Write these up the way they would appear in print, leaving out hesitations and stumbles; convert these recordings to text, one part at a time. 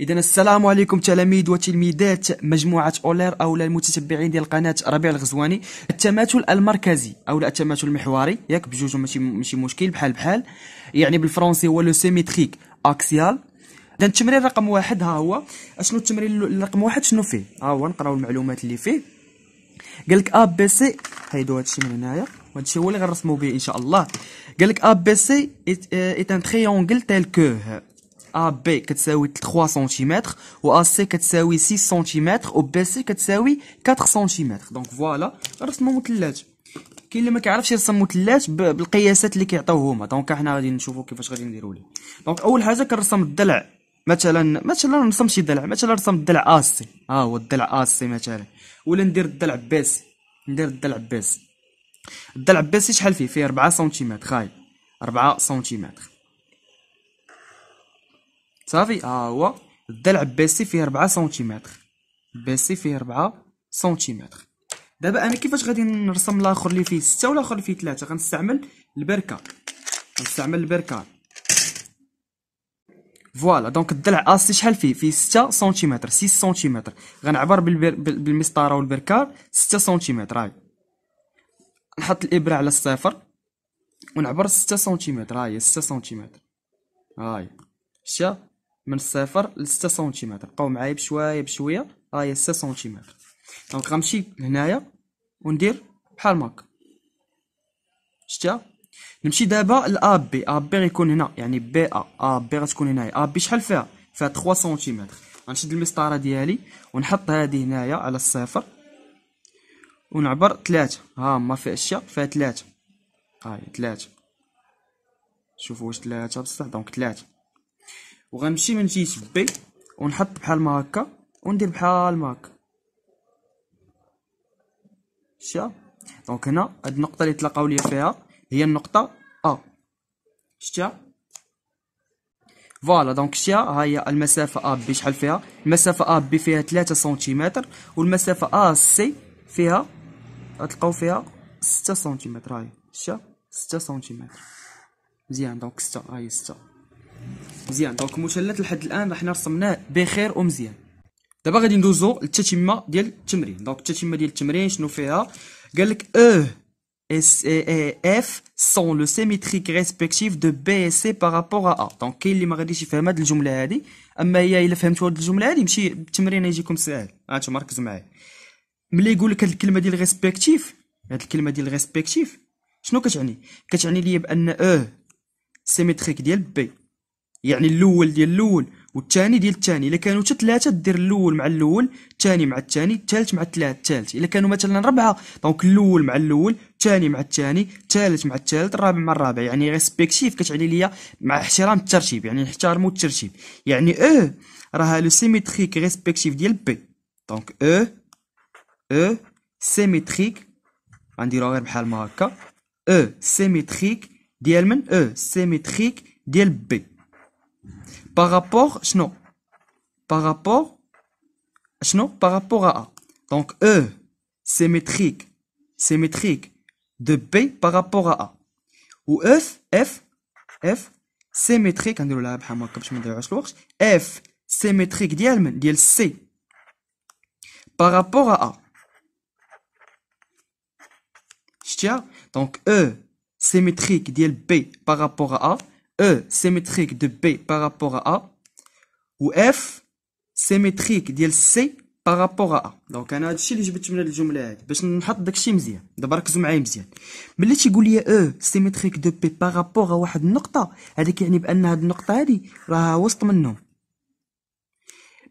إذا السلام عليكم تلاميذ وتلميذات مجموعة أولير أو المتتبعين ديال قناة ربيع الغزواني. التماثل المركزي أو التماثل المحوري ياك بجوج ماشي مشكل بحال يعني بالفرنسي هو لو سيميتريك أكسيال. إذا التمرين رقم واحد ها هو. أشنو التمرين رقم واحد شنو فيه؟ ها هو نقراو المعلومات اللي فيه. قال لك اب بي سي، هايدو هادشي من هنايا وهادشي هو اللي غنرسمو به إن شاء الله. قال لك اب بي سي إت أن تريونغل تيل كو AB كتساوي 3 سنتيمتر و AC كتساوي 6 سنتيمتر و BC كتساوي 4 سنتيمتر. دونك فوالا رسموا مثلات. كاين اللي ما كيعرفش يرسم مثلات بالقياسات اللي كيعطيوه هما، دونك حنا غادي نشوفوا كيفاش غادي نديروا ليه. دونك اول حاجه كنرسم الضلع، مثلا نرسم شي ضلع، مثلا نرسم الضلع AC، ها هو الضلع AC مثلا، ولا ندير الضلع BC، ندير الضلع BC. الضلع BC شحال فيه؟ فيه 4 سنتيمتر، خايب 4 سنتيمتر صافي. هو الضلع بيسي فيه 4 سنتيمتر، بيسي فيه 4 سنتيمتر. دابا انا كيفاش غادي نرسم الاخر اللي فيه 6 ولا الاخر اللي فيه 3؟ غنستعمل البركه، غنستعمل البركه فوالا. دونك الضلع اسي شحال فيه؟ فيه 6 سنتيمتر، 6 سنتيمتر، غنعبر بالمسطره والبركار 6 سنتيمتر. هاي نحط الابره على الصفر ونعبر 6 سنتيمتر، هاي 6 سنتيمتر، هاي شتي من صفر ل 6 سنتيمتر. بقاو معايا بشويه بشويه، ها هي 6 سنتيمتر. دونك غنمشي هنايا وندير بحال هكا شتي. نمشي دابا لاب بي، اب بي غيكون هنا يعني بي ا، اب بي غتكون هنايا. اب بي شحال فيها؟ فيها 3 سنتيمتر. غنشد المسطره ديالي ونحط هذه هنايا على الصفر ونعبر 3، ها ما فيها شي، فيها 3، ها هي 3، شوفوا واش 3 بصح. دونك 3 وغنمشي من جهة بي ونحط بحال ما هكا وندير بحال ما هكا شتي. دونك هنا هاد النقطة اللي تلاقاو لي فيها هي النقطة أ شتي فوالا. دونك شتي ها هي المسافة أ بي شحال فيها؟ المسافة أ بي فيها 3 سنتيمتر، والمسافة أ سي فيها غتلقاو فيها 6 سنتيمتر، هاهي شتي 6 سنتيمتر مزيان. دونك 6 هاهي 6 مزيان. دونك المثلث لحد الان رحنا رسمناه بخير ومزيان. دابا غادي ندوزو للتتمه ديال التمرين. دونك التتمه ديال التمرين شنو فيها؟ قال لك او اس اي اف سون لو سيميتريك ريسبكتيف دو بي سي بارابور ا. دونك كاين اللي ما غاديش يفهم هاد الجمله هادي، اما هي الا فهمتوا هاد الجمله هادي ماشي التمرين يجيكم ساهل. انتما ركزوا معايا ملي يقول لك هاد الكلمه ديال ريسبكتيف، هاد الكلمه ديال ريسبكتيف شنو كتعني؟ كتعني ليا بان او سيميتريك ديال بي يعني الاول ديال الاول والثاني ديال الثاني. الا كانوا حتى 3 دير الاول مع الاول، الثاني مع الثاني، الثالث مع الثالث، الثالث. الا كانوا مثلا 4 دونك الاول مع الاول، الثاني مع الثاني، الثالث مع الثالث، الرابع مع الرابع. يعني ريسبكتيف كتعني ليا مع احترام الترتيب، يعني نحترموا الترتيب. يعني او راه لو سيميتريك ريسبكتيف ديال بي. دونك او سيميتريك غنديروها غير بحال ما هكا، او سيميتريك ديال من؟ او سيميتريك ديال بي par rapport شنو؟ par rapport شنو؟ par rapport à A. donc E symétrique de B par rapport à A ou F symétrique نديرو لها بحال هكا باش ما نضيعوش الوقت. F symétrique ديال من؟ ديال C par rapport à A شتيا. donc E symétrique ديال B par rapport à A, E symétrique de B par rapport à A ou F symétrique ديال C par rapport à A. دونك انا هادشي اللي جبت من هاد الجمله هادي باش نحط داكشي مزيان. دابا ركزوا معايا مزيان، ملي تيقول لي او سيميتريك دو بي بارابور واحد النقطه، هذا كيعني بان هاد النقطه هادي راه وسط منهم.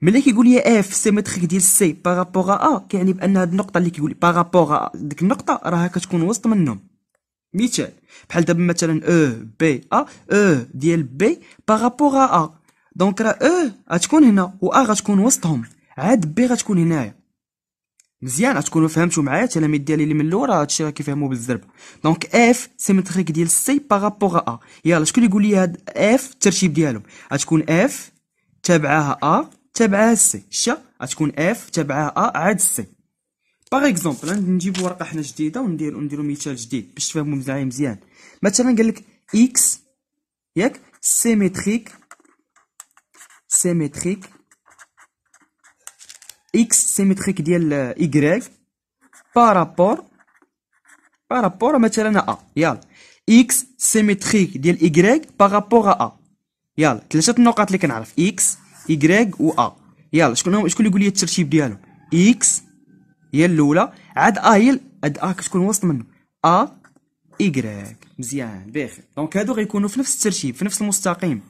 ملي كيقول لي اف سيميتريك ديال سي بارابور ا، كيعني بان هاد النقطه اللي كيقول لي بارابور ديك النقطه راه كتكون وسط منهم. مثال بحال دابا مثلا او بي ا، او ديال بي بارابور ا، دونك راه او غتكون هنا و ا غتكون وسطهم، عاد بي غتكون هنايا. مزيان غتكونوا فهمتوا معايا التلاميذ ديالي اللي من الاول، راه هادشي راه كيفهموا بالزربه. دونك اف سيمتريك ديال سي بارابور ا. يلا شكون اللي يقول لي هاد اف الترتيب ديالهم؟ غتكون اف تابعها ا تابعها سي شتي، غتكون اف تابعها ا عاد سي. باغ اكزومبل نجيبو ورقه حنا جديده ونديرو مثال جديد باش تفهموا معايا مزيان. مثلا قال لك اكس ياك سيميتريك اكس سيمتريك ديال ايكغيك بارابور مثلا ا. يلا اكس سيمتريك ديال ايكغيك بارابور ا. يلا ثلاثه النقط اللي كنعرف اكس ايكغيك و ا. يلا شكون يقول لي الترتيب ديالهم؟ اكس هي الاولى عاد ا هي عاد ا كتكون وسط منه ا ايكغيك. مزيان بخير. دونك هادو غيكونوا في نفس الترتيب في نفس المستقيم.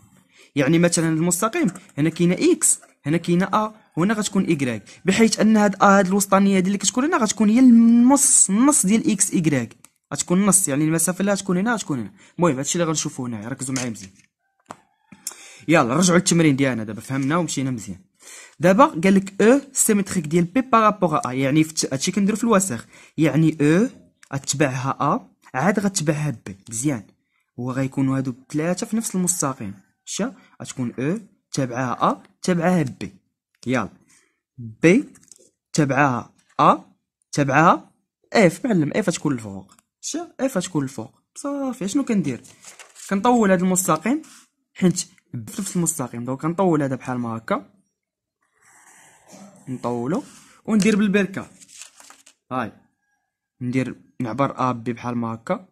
يعني مثلا المستقيم هنا كاينه اكس هنا كاينه ا وهنا غتكون ايكغيك، بحيث ان هاد ا هاد الوسطانيه هادي اللي كتكون هنا غتكون هي النص ديال اكس ايكغيك، غتكون النص يعني المسافه اللي غتكون هنا غتكون هنا. المهم هادشي اللي غنشوفو هنايا، ركزوا معايا مزيان. يلا نرجعوا للتمرين ديالنا دابا، فهمنا ومشينا مزيان. دابا قال لك او سيمتريك ديال بي بارابور ا، يعني هادشي كنديرو في الوساخ، يعني او غتبعها ا عاد غتبعها بي. مزيان هو غيكونوا هادو ثلاثه في نفس المستقيم، ماشي؟ غتكون او تابعها ا تابعها بي. يلا بي تابعها ا تابعها اف، معلم اف تكون الفوق، ماشي؟ اف تكون الفوق صافي. شنو كندير؟ كنطول هذا المستقيم حيت في نفس المستقيم، دونك كنطول هذا بحال ما هكا نطولو وندير بالبركه. هاي ندير نعبر اب بي بحال ما هكا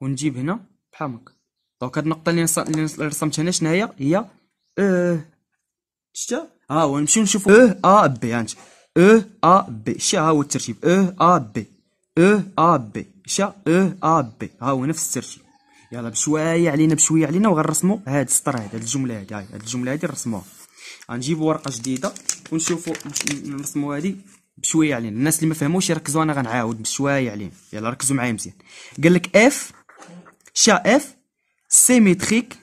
ونجيب هنا بحال هكا. دونك هاد النقطه اللي رسمت هنا شنو هي شتا ها هو. نمشيو نشوفو ا بي، هانت ا بي شتا، ها هو الترتيب ا بي ا بي شتا ا بي، ها هو نفس الترتيب. يلا بشويه علينا بشويه علينا وغنرسمو هاد السطر هذا، هاد الجمله هادي. هاي هاد الجمله هادي نرسموها، غنجيبو ورقه جديده ونشوفو نرسمو هادي بشويه علينا. الناس اللي ما فهموش يركزوا، انا غنعاود بشويه علينا. يلا ركزوا معايا مزيان. قال لك اف شا اف سيمتريك،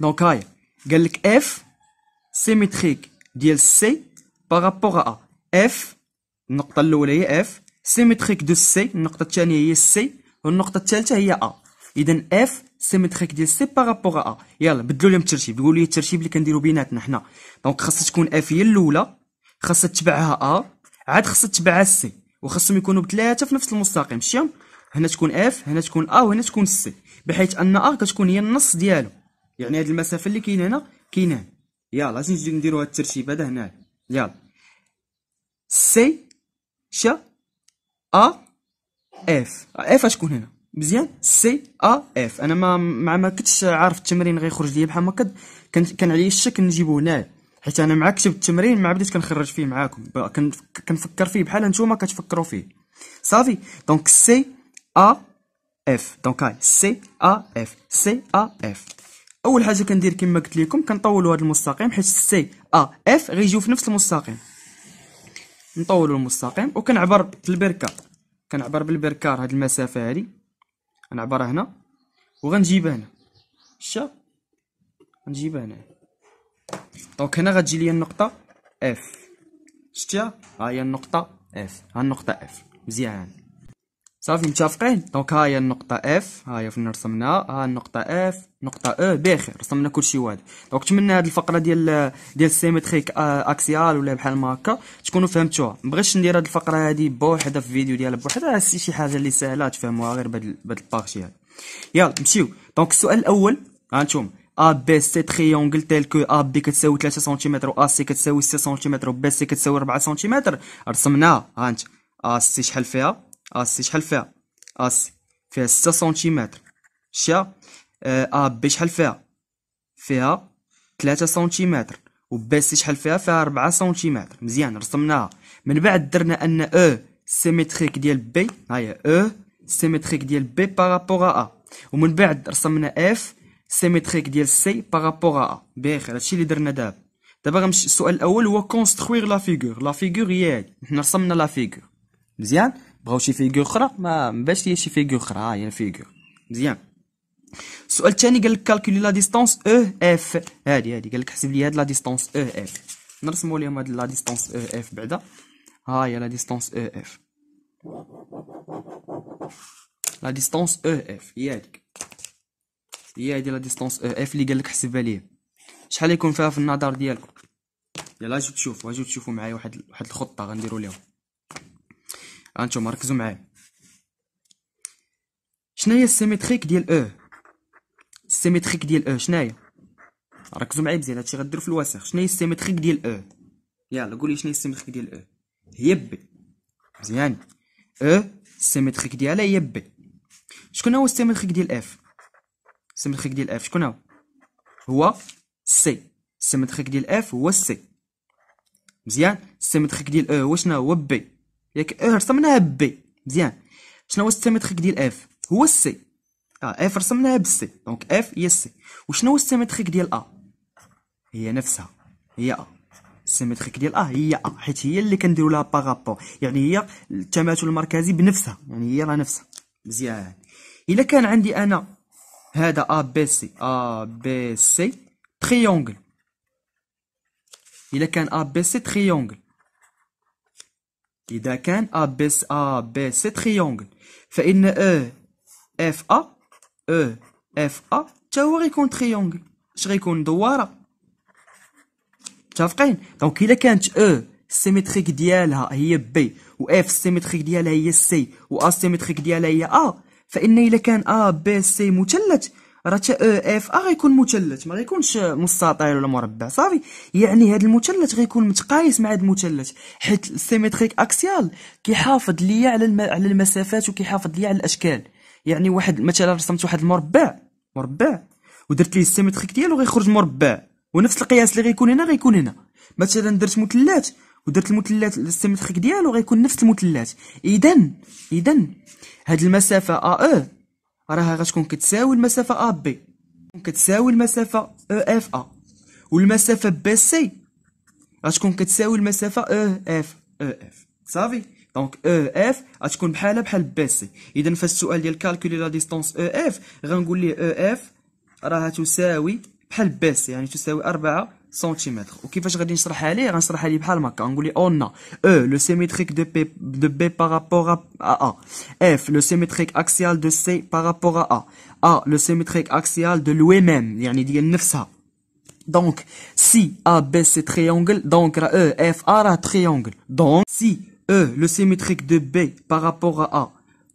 دونك هاي قال لك اف سيمتريك ديال سي بارابور ا. اف النقطه الاولى هي اف سيمتريك دو سي، النقطه الثانيه هي سي، والنقطه الثالثه هي ا. اذا اف سيمتريك ديال سي بارابور ا. يلا بدلوا لهم الترتيب، قولوا لي الترتيب اللي كنديروا بيناتنا حنا. دونك خاص تكون اف هي الاولى، خاصها تتبعها ا، عاد خاصها تتبعها سي، وخاصهم يكونوا بثلاثه في نفس المستقيم، ماشي؟ هنا تكون اف هنا تكون ا وهنا تكون سي، بحيث ان ا كتكون هي النص ديالو، يعني هاد المسافه اللي كاينه هنا كاينه هنا. يلا اش نجي نديروا هاد الترتيب هذا هنا. يلا سي شا ا اف، اف تكون هنا. مزيان سي ا اف. انا ما كنتش عارف التمرين غيخرج ليا بحال ما كان عليا الشك نجيبو هنا، حيت انا مع كتبت التمرين ما بديت كنخرج فيه معاكم، كنفكر فيه بحال نتوما كتفكروا فيه صافي. دونك سي ا اف، دونك هاي سي ا اف سي ا اف. اول حاجه كندير كما قلت لكم كنطولوا هذا المستقيم، حيت سي ا اف غيجيو في نفس المستقيم. نطولوا المستقيم وكنعبر بالبركه، كنعبر بالبركار هذه المسافه هذه، غنعبرها هنا وغنجيبها هنا، شا غنجيبها هنا. دونك هنا غتجي لي النقطه اف، شتيها؟ ها هي النقطه اف، ها النقطه اف. مزيان صافي متفقين. دونك ها هي النقطه اف، ها هي فين رسمناها، ها النقطه اف نقطه او. بخير رسمنا كلشي واضح. دونك نتمنى هذه الفقره ديال السيمتريك اكسيال ولا بحال ما هكا تكونوا فهمتوها. ما بغيتش ندير هذه الفقره هذه بوحدها في فيديو ديالها بوحدها، شي حاجه اللي سهله تفهموها غير بهذه البارتي هذه. يلا نمشيو. دونك السؤال الاول ها انتم ا بي سي تريونغل تيل كو ا بي كتساوي 3 سنتيمتر و ا سي كتساوي 6 سنتيمتر و بي سي كتساوي 4 سنتيمتر. رسمناها ها انت ا سي شحال فيها، ا سي شحال فيها، ا سي فيها 6 سنتيمتر شا ا بي شحال فيها، فيها 3 سنتيمتر، و بي سي شحال فيها، فيها 4 سنتيمتر. مزيان رسمناها. من بعد درنا ان او سيمتريك ديال بي، ها هي او سيمتريك ديال بي بارابور ا، ومن بعد رسمنا اف سيمتريك ديال سي بارابور ا. بخير هادشي اللي درنا دابا. دابا غنمشي السؤال الاول هو كونستروير لا فيغور. لا فيغور هي هادي، حنا رسمنا لا فيغور. مزيان بغاو شي فيغور اخرى ما باش هي شي فيغور اخرى، ها هي الفيغور. مزيان السؤال الثاني قال لك كالكولي لا ديستونس او اف. هادي قال لك حسب لي هاد لا ديستونس او اف، نرسموا لهم هاد لا ديستونس او اف بعدا. ها هي لا ديستونس او اف، لا ديستونس او اف هي هاديك، هي هادي لا ديستونس او اف اللي قال لك حسبها ليا. شحال يكون فيها في النظر ديالكم؟ يلا اجيو تشوفوا معايا واحد الخطه غنديروا لهم. هانتوما ركزوا معايا. شناهي السيمتريك ديال او؟ السيمتريك ديال او شناهي؟ ركزوا معايا مزيان، هادشي غديروا في الوسخ. شنو هي السيمتريك ديال او؟ يلا قولي شنو هي السيمتريك ديال او. هي بي. مزيان، او السيمتريك ديالها هي بي. شكون هو السيمتريك ديال اف؟ السيمتريك ديال اف شكون هو؟ هو سي. السيمتريك ديال اف هو سي. مزيان، السيمتريك ديال او هو شنو هو؟ بي. ياك او رسمناها بي. مزيان، شنو هو السيمتريك ديال اف؟ هو السي. اف رسمناها بالسي، دونك اف هي السي. وشنو هو السيمتريك ديال ا؟ هي نفسها، هي ا. السيمتريك ديال ا هي ا، حيت هي اللي كنديروا لها باغابور، يعني هي التماثل المركزي بنفسها، يعني هي راه نفسها. مزيان، الا كان عندي انا هذا ا بي سي، ا بي سي تريونجل، الا كان ا بي سي تريونجل، اذا كان ا بي سي تريونجل، فان او اف ا، او اف ا حتى هو غيكون تريونجل. اش غيكون؟ دواره. متفقين؟ دونك الا كانت او السيمتريك ديالها هي بي، واف السيمتريك ديالها هي سي، و ا السيمتريك ديالها هي ا، فان الا كان ا بي سي مثلث، راه حتى او اف ا غيكون مثلث، ما غيكونش مستطيل ولا مربع، صافي. يعني هذا المثلث غيكون متقايس مع هذا المثلث، حيت السيمتريك اكسيال كيحافظ ليا على المسافات، وكيحافظ ليا على الاشكال. يعني واحد مثلا رسمت واحد المربع، مربع، ودرت ليه السيمتريك ديالو غيخرج مربع، ونفس القياس اللي غيكون هنا غيكون هنا. مثلا درت مثلث ودرت المثلث السيمتريك ديالو غيكون نفس المثلث. اذا هاد المسافه ا او راها غتكون كتساوي المسافه ا بي، كتساوي المسافه او اف ا، والمسافه بي سي غتكون كتساوي المسافه او اف صافي. دونك او اف غتكون بحالها بحال بي سي. اذا في السؤال ديال كالكولي لا ديستونس او اف، غنقول ليه او اف راها تساوي بحال بي سي، يعني تساوي 4 سنتيمتر. وكيفاش غادي نشرحها ليه؟ غنشرحها ليه بحال هكا، غنقول ليه اون او لو سيمتريك دو بي بارابور ا ا، اف لو سيمتريك اكسيال دو سي بارابور ا ا، لو سيمتريك اكسيال دو لوي ميم، يعني ديال نفسها. دونك سي ا بي سي تريونجل، دونك راه او اف ا راه تريونجل. دونك سي E, le symétrique de B par rapport à A,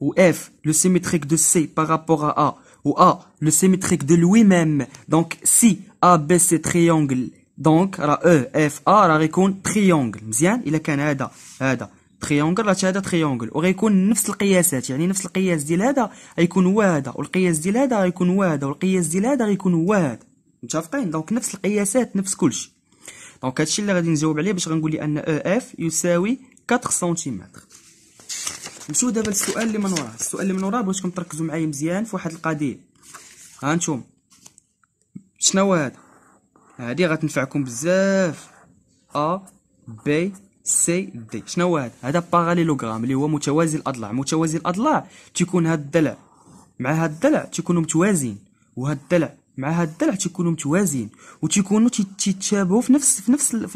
ou F, le symétrique de C par rapport à A, ou A, le symétrique de lui-même. Donc, si A, B, C, triangle, donc, E, F, A, la réconne triangle. Bien, il a qu'un hada, hada. تريونجل راه هذا تريونجل، وغيكون نفس القياسات، يعني نفس القياس ديال هذا غيكون هو هذا، والقياس ديال هذا غيكون هو هذا، والقياس ديال هذا غيكون هو هذا. متفقين؟ دونك نفس القياسات، نفس كلشي. دونك هادشي اللي غادي نجاوب عليه، باش غنقول لي ان او اف يساوي 4 سنتيمتر. نمشيو دابا للسؤال اللي من وراه. السؤال اللي من وراه بغيتكم تركزوا معايا مزيان في واحد القضيه. ها نتوما شنو هذا؟ هذه غتنفعكم بزاف. ا بي سي دي شنو هذا؟ هذا باراليلوغرام اللي هو متوازي الاضلاع. متوازي الاضلاع تيكون هذا الضلع مع هذا الضلع تيكونوا متوازين، وهذا الضلع مع هذا الضلع تيكونوا متوازين، وتيكونوا تيتشابهوا في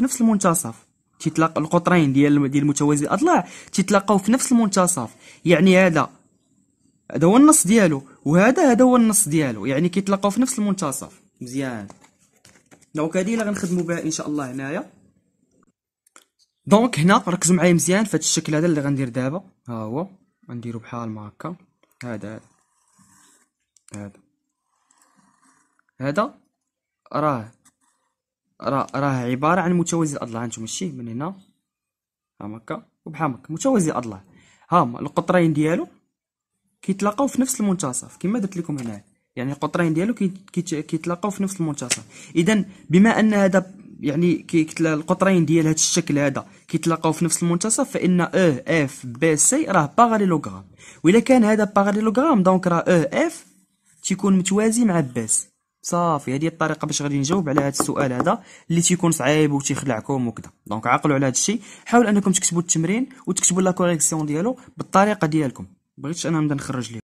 نفس المنتصف. تيتلاقاو القطرين ديال متوازي الاضلاع تيتلاقاو في نفس المنتصف، يعني هذا هو النص ديالو، وهذا هو النص ديالو، يعني كيتلاقاو في نفس المنتصف. مزيان، دونك هذه اللي غنخدموا بها ان شاء الله هنايا. دونك هنا ركزوا معايا مزيان في هذا الشكل هذا اللي غندير دابا. ها هو غنديرو بحال ما هكا، هذا راه عباره عن متوازي الاضلاع. انتم ماشي من هنا ها هكا وبحال هكا متوازي الاضلاع، هما القطرين ديالو كيتلاقاو في نفس المنتصف كما درت لكم هنا، يعني القطرين ديالو كيتلاقاو في نفس المنتصف. اذا بما ان هذا يعني القطرين ديال هذا الشكل هذا كيتلاقاو في نفس المنتصف، فان او اف بي سي راه باراليلوغرام. واذا كان هذا باراليلوغرام، دونك راه او اف تيكون متوازي مع بي سي. صافي، هذه الطريقه باش غادي نجاوب على هذا السؤال هذا اللي تيكون صعيب وتيخلعكم وكذا. دونك عقلوا على هذا الشيء، حاولوا انكم تكتبوا التمرين وتكتبوا لا كوريكسيون ديالو بالطريقه ديالكم، بغيتش انا نبدا نخرج ليه.